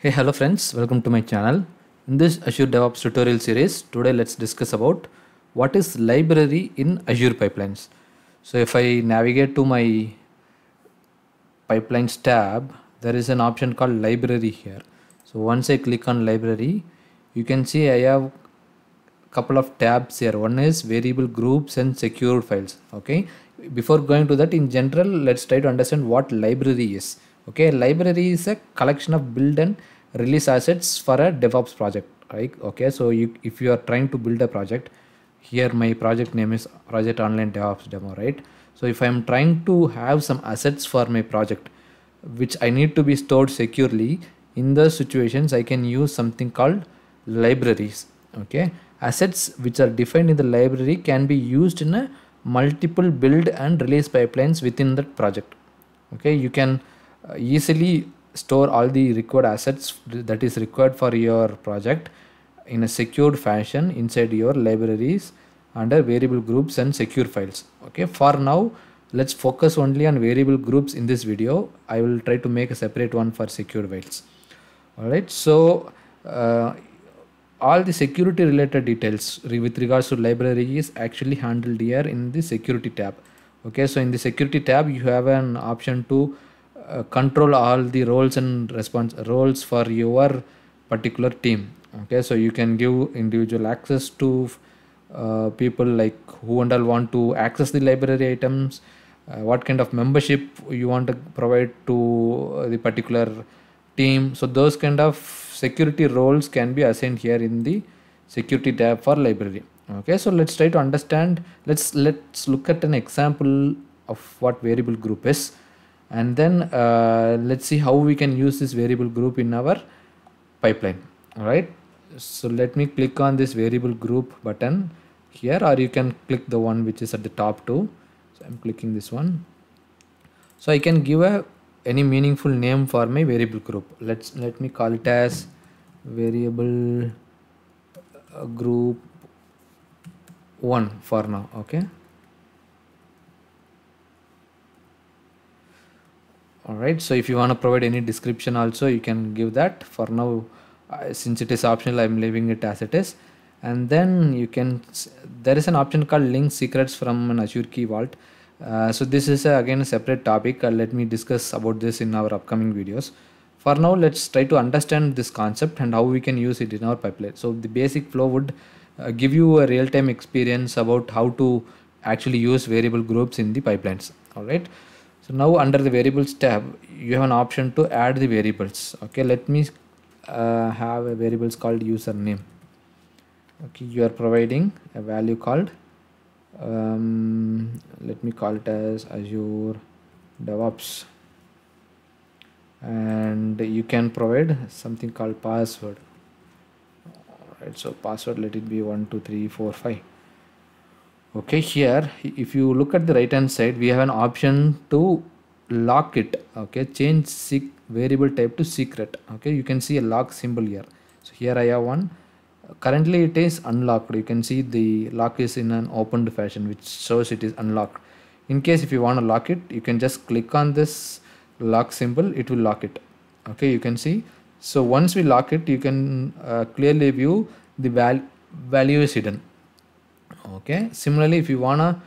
Hey, hello friends, welcome to my channel. In this Azure DevOps tutorial series, today let's discuss about what is library in Azure Pipelines. So if I navigate to my Pipelines tab, there is an option called library here. So once I click on library, you can see I have a couple of tabs here. One is variable groups and secure files. Okay. Before going to that, in general, let's try to understand what library is. Okay, library is a collection of build and release assets for a DevOps project, right? Okay, so if you are trying to build a project, here my project name is Project Online DevOps Demo, right? So if I am trying to have some assets for my project, which I need to be stored securely, in those situations I can use something called libraries, okay? Assets which are defined in the library can be used in a multiple build and release pipelines within that project, okay? You can easily store all the required assets that is required for your project in a secured fashion inside your libraries under variable groups and secure files. Okay, for now let's focus only on variable groups in this video. I will try to make a separate one for secure files. Alright, so all the security related details with regards to library is actually handled here in the security tab. Okay, so in the security tab you have an option to control all the roles and roles for your particular team. Okay, so you can give individual access to people like who and all want to access the library items, what kind of membership you want to provide to the particular team. So those kind of security roles can be assigned here in the security tab for library. Okay, so let's try to understand. Let's look at an example of what variable group is. And then let's see how we can use this variable group in our pipeline. All right, so let me click on this variable group button here, or you can click the one which is at the top too. So I'm clicking this one. So I can give any meaningful name for my variable group. Let me call it as variable group 1 for now. Okay. Alright, so if you want to provide any description also, you can give that. For now, since it is optional, I'm leaving it as it is. And then you can, there is an option called link secrets from an Azure Key Vault. So this is again a separate topic. Let me discuss about this in our upcoming videos. For now, let's try to understand this concept and how we can use it in our pipeline. So the basic flow would give you a real-time experience about how to actually use variable groups in the pipelines. Alright. So now under the variables tab, you have an option to add the variables. Okay, let me have a variables called username. Okay, you are providing a value called, let me call it as Azure DevOps. And you can provide something called password. Alright, so password, let it be 1, 2, 3, 4, 5. Okay, here if you look at the right hand side, we have an option to lock it. Okay, change variable type to secret. Okay, you can see a lock symbol here. So here I have one. Currently it is unlocked. You can see the lock is in an opened fashion, which shows it is unlocked. In case if you want to lock it, you can just click on this lock symbol, it will lock it. Okay, you can see. So once we lock it, you can clearly view the value is hidden. Okay, similarly if you wanna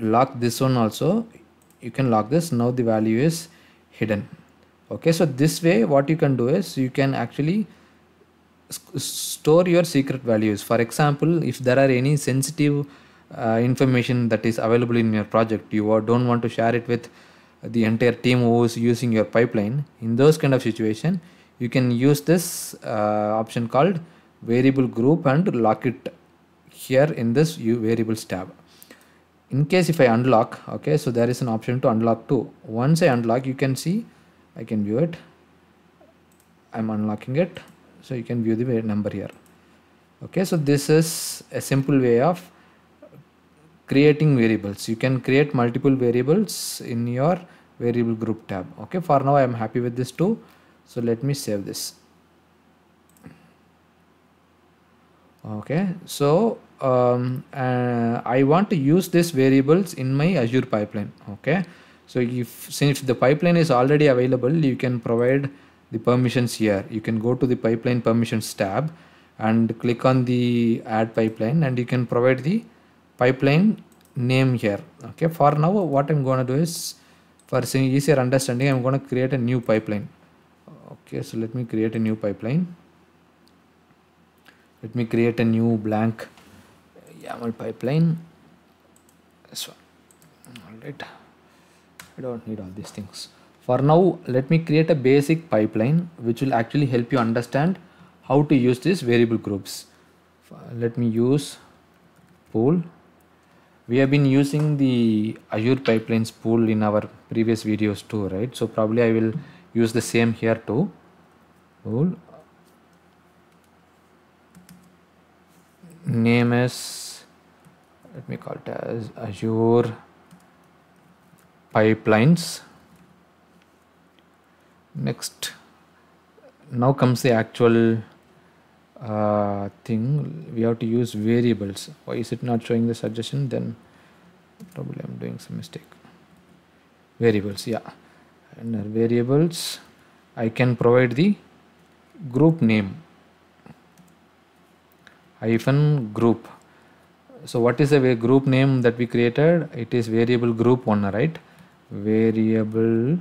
lock this one also, you can lock this. Now the value is hidden. Okay, so this way what you can do is you can actually store your secret values. For example, if there are any sensitive information that is available in your project, you don't want to share it with the entire team who is using your pipeline, in those kind of situation you can use this option called variable group and lock it here in this variables tab. In case if I unlock, okay, so there is an option to unlock too. Once I unlock, you can see I can view it. I'm unlocking it, so you can view the number here. Okay, so this is a simple way of creating variables. You can create multiple variables in your variable group tab. Okay, for now I am happy with this too, so let me save this. Okay, so I want to use these variables in my Azure pipeline. Okay, so since the pipeline is already available, you can provide the permissions here. You can go to the pipeline permissions tab and click on the add pipeline, and you can provide the pipeline name here. Okay, for now what I'm going to do is, for easier understanding, I'm going to create a new pipeline. Okay, so let me create a new pipeline. Let me create a new blank YAML pipeline. This one. Alright, I don't need all these things. For now, let me create a basic pipeline which will actually help you understand how to use these variable groups. Let me use pool. We have been using the Azure Pipelines pool in our previous videos too, right? So probably I will use the same here too. Pool. Name is, let me call it as Azure Pipelines. Next, now comes the actual thing. We have to use variables. Why is it not showing the suggestion? Then probably I'm doing some mistake. Variables, yeah. And variables, I can provide the group name. -group. So what is the group name that we created? It is variable group 1, right? Variable,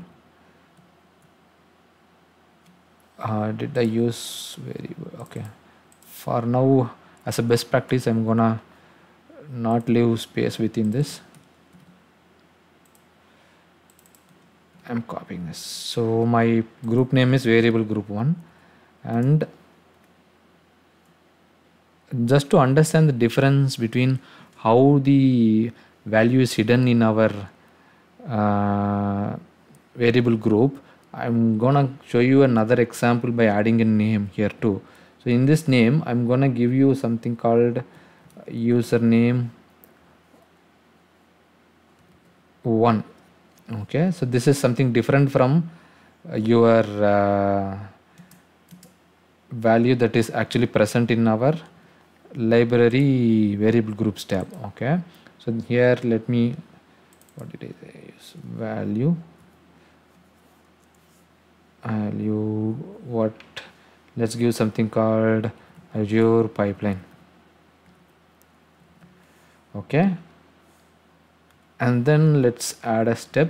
did I use variable? Okay, for now as a best practice I'm gonna not leave space within this. I'm copying this. So my group name is variable group 1, and just to understand the difference between how the value is hidden in our variable group, I'm gonna show you another example by adding a name here too. So in this name, I'm gonna give you something called username 1. Okay, so this is something different from your value that is actually present in our library variable groups tab. Okay, so here let me, what did I use? Value, what, let's give something called Azure Pipeline. Okay, and then let's add a step.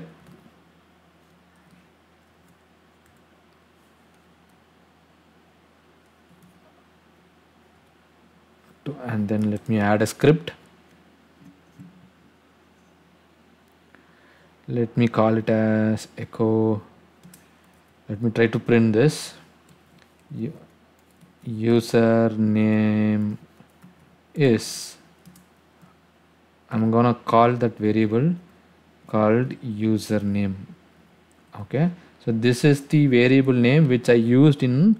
And then let me add a script. Let me call it as echo. Let me try to print this. Username is, I'm gonna call that variable called username. Okay, so this is the variable name which I used in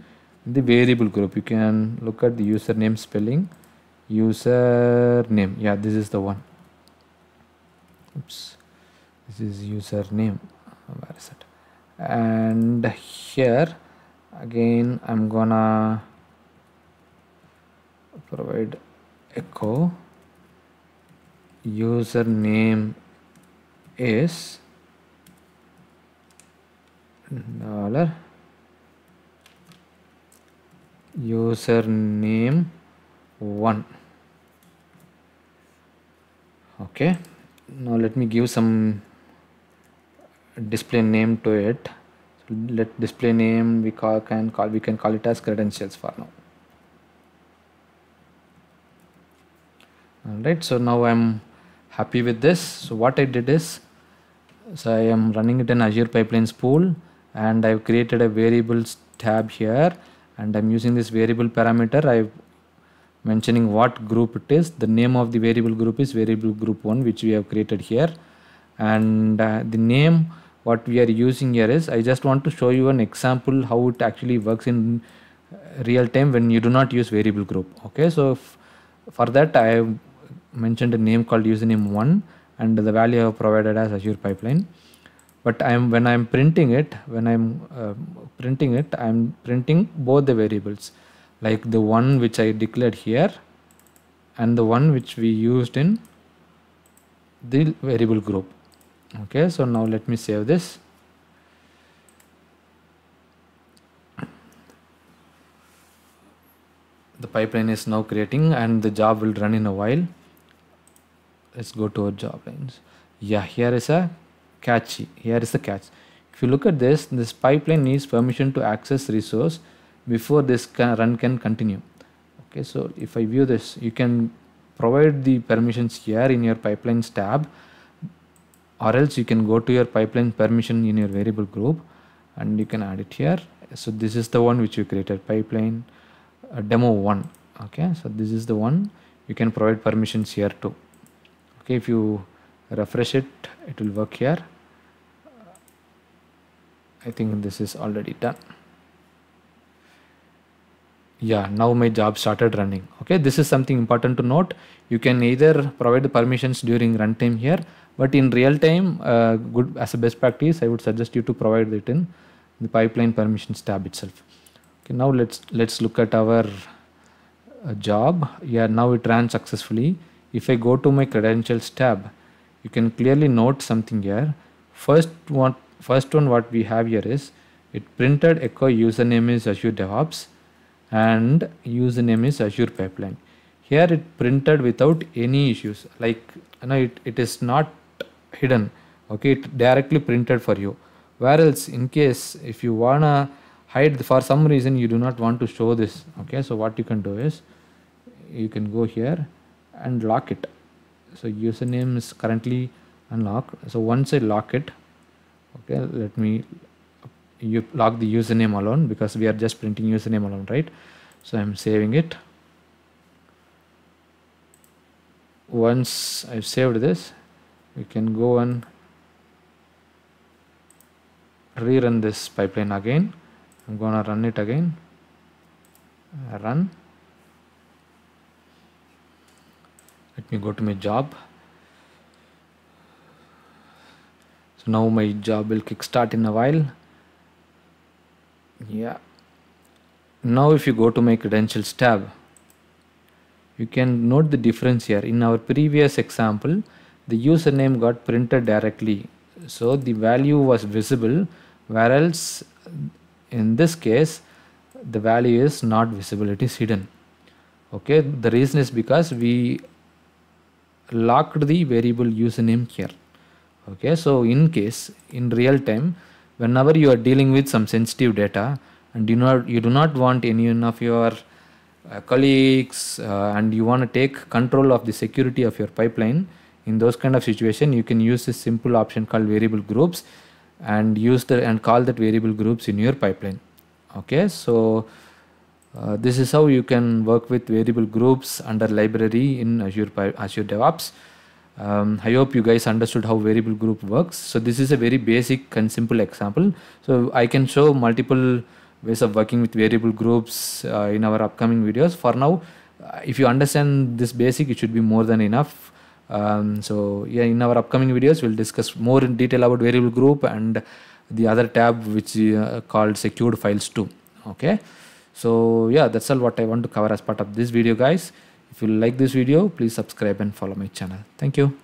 the variable group. You can look at the username spelling. Username, yeah, this is the one. Oops, this is username. Where is it? And here again I'm gonna provide echo username is dollar username 1. Okay, now let me give some display name to it. So let display name, we can call it as credentials for now. Alright, so now I'm happy with this. So what I did is, so I am running it in Azure Pipelines pool, and I've created a variables tab here, and I'm using this variable parameter. I've mentioning what group it is. The name of the variable group is variable group 1, which we have created here, and the name what we are using here is, I just want to show you an example how it actually works in real time when you do not use variable group. Okay, so for that I have mentioned a name called username 1, and the value I have provided as Azure Pipeline. But when I'm printing it, I'm printing both the variables, like the one which I declared here and the one which we used in the variable group. Okay, so now let me save this. the pipeline is now creating and the job will run in a while. Let's go to our job lines. Yeah, here is a catchy. Here is the catch. If you look at this, this pipeline needs permission to access resource before this run can continue. Okay, so if I view this, you can provide the permissions here in your pipelines tab, or else you can go to your pipeline permission in your variable group and you can add it here. So this is the one which you created, pipeline demo 1. Okay, so this is the one you can provide permissions here too. Okay, if you refresh it, it will work here. I think this is already done. Yeah, now my job started running. Okay, this is something important to note. You can either provide the permissions during runtime here, but in real time, good as a best practice, I would suggest you to provide it in the pipeline permissions tab itself. Okay, now let's look at our job. Yeah, now it ran successfully. If I go to my credentials tab, you can clearly note something here. First one what we have here is it printed echo username is Azure DevOps and username is Azure Pipeline. Here it printed without any issues, like you know, it is not hidden. Okay, it directly printed for you. Whereas in case if you wanna hide for some reason, you do not want to show this. Okay, so what you can do is you can go here and lock it. So username is currently unlocked. So once I lock it, okay, let me lock the username alone because we are just printing username alone, right? So I'm saving it. Once I've saved this, we can go and rerun this pipeline again. I'm gonna run it again. Run. Let me go to my job. So now my job will kickstart in a while. Yeah, now if you go to my credentials tab, you can note the difference here. In our previous example, the username got printed directly, so the value was visible, whereas in this case the value is not visible, it is hidden. Okay, the reason is because we locked the variable username here. Okay, so in case in real time, whenever you are dealing with some sensitive data and you do not want any of your colleagues and you want to take control of the security of your pipeline, in those kind of situation you can use this simple option called variable groups and call that variable groups in your pipeline. Okay, so this is how you can work with variable groups under library in Azure DevOps. I hope you guys understood how variable group works. So this is a very basic and simple example. So I can show multiple ways of working with variable groups in our upcoming videos. For now, if you understand this basic, it should be more than enough. So yeah, in our upcoming videos, we'll discuss more in detail about variable group and the other tab which is called secured files too. Okay, so yeah, that's all what I want to cover as part of this video, guys. If you like this video, please subscribe and follow my channel. Thank you.